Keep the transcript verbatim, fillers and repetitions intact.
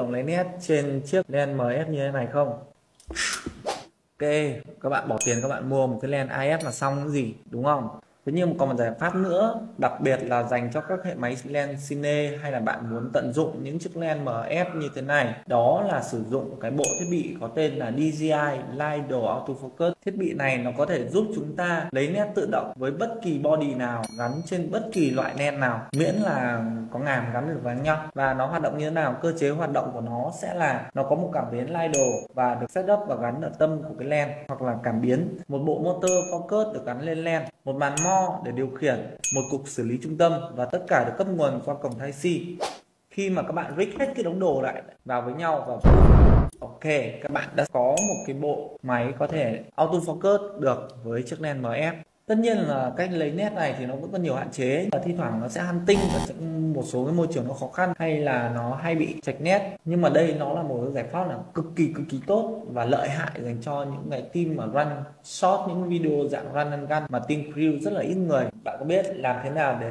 Tổng lấy nét trên chiếc lens em ép như thế này không? Ok, các bạn bỏ tiền các bạn mua một cái lens i ép là xong cái gì, đúng không? Thế nhưng còn một giải pháp nữa, đặc biệt là dành cho các hệ máy lens cine hay là bạn muốn tận dụng những chiếc lens em ép như thế này, đó là sử dụng cái bộ thiết bị có tên là đê gi i Lidar autofocus. Thiết bị này nó có thể giúp chúng ta lấy nét tự động với bất kỳ body nào, gắn trên bất kỳ loại lens nào, miễn là có ngàm gắn được vào nhau. Và nó hoạt động như thế nào, cơ chế hoạt động của nó sẽ là nó có một cảm biến Lidar và được setup và gắn ở tâm của cái lens hoặc là cảm biến, một bộ motor focus được gắn lên lens, một màn mo để điều khiển, một cục xử lý trung tâm, và tất cả được cấp nguồn qua cổng Type C. Khi mà các bạn rig hết cái đống đồ lại vào với nhau và ok, các bạn đã có một cái bộ máy có thể autofocus được với chiếc lens em ép. Tất nhiên là cách lấy nét này thì nó vẫn còn nhiều hạn chế, và thi thoảng nó sẽ hunting và một số cái môi trường nó khó khăn hay là nó hay bị chệch nét. Nhưng mà đây nó là một giải pháp là cực kỳ cực kỳ tốt và lợi hại dành cho những cái team mà run short, những video dạng run and gun mà team crew rất là ít người. Bạn có biết làm thế nào để